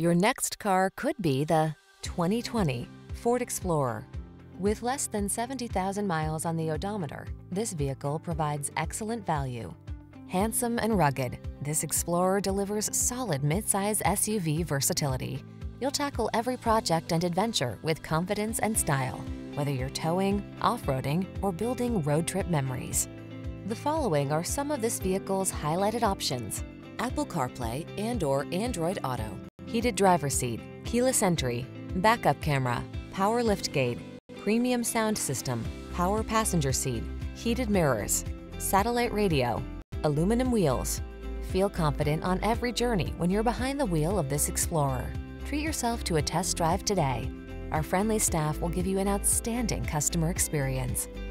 Your next car could be the 2020 Ford Explorer. With less than 70,000 miles on the odometer, this vehicle provides excellent value. Handsome and rugged, this Explorer delivers solid midsize SUV versatility. You'll tackle every project and adventure with confidence and style, whether you're towing, off-roading, or building road trip memories. The following are some of this vehicle's highlighted options: Apple CarPlay and/or Android Auto, heated driver's seat, keyless entry, backup camera, power liftgate, premium sound system, power passenger seat, heated mirrors, satellite radio, aluminum wheels. Feel confident on every journey when you're behind the wheel of this Explorer. Treat yourself to a test drive today. Our friendly staff will give you an outstanding customer experience.